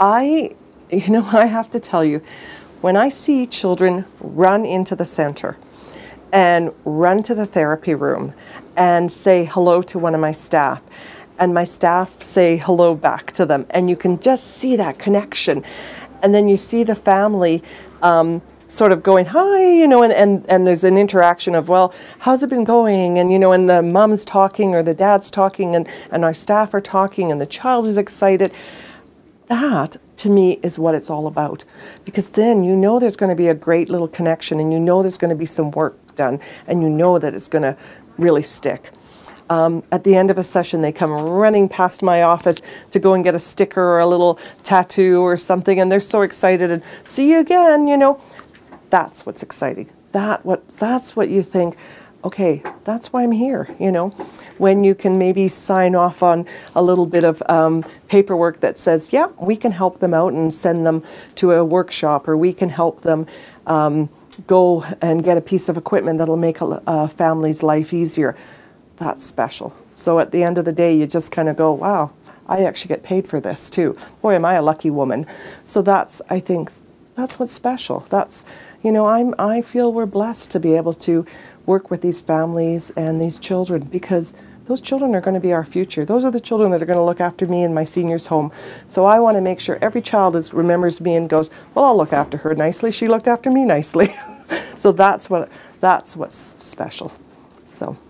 I have to tell you, when I see children run into the center and run to the therapy room and say hello to one of my staff, and my staff say hello back to them, and you can just see that connection. And then you see the family sort of going, hi, and there's an interaction of, well, how's it been going? And, and the mom's talking or the dad's talking and our staff are talking and the child is excited. That, to me, is what it's all about. Because then you know there's going to be a great little connection, and you know there's going to be some work done, and you know that it's going to really stick. At the end of a session, they come running past my office to go and get a sticker or a little tattoo or something, and they're so excited, and see you again, That's what's exciting. That's what you think, okay, that's why I'm here, When you can maybe sign off on a little bit of paperwork that says, yeah, we can help them out and send them to a workshop, or we can help them go and get a piece of equipment that'll make a family's life easier. That's special. So at the end of the day, you just kind of go, wow, I actually get paid for this too. Boy, am I a lucky woman. So that's, I think, that's what's special. That's, I feel we're blessed to be able to work with these families and these children, because those children are going to be our future. Those are the children that are going to look after me in my senior's home. So I want to make sure every child remembers me and goes, well, I'll look after her nicely. She looked after me nicely. So that's what's special. So.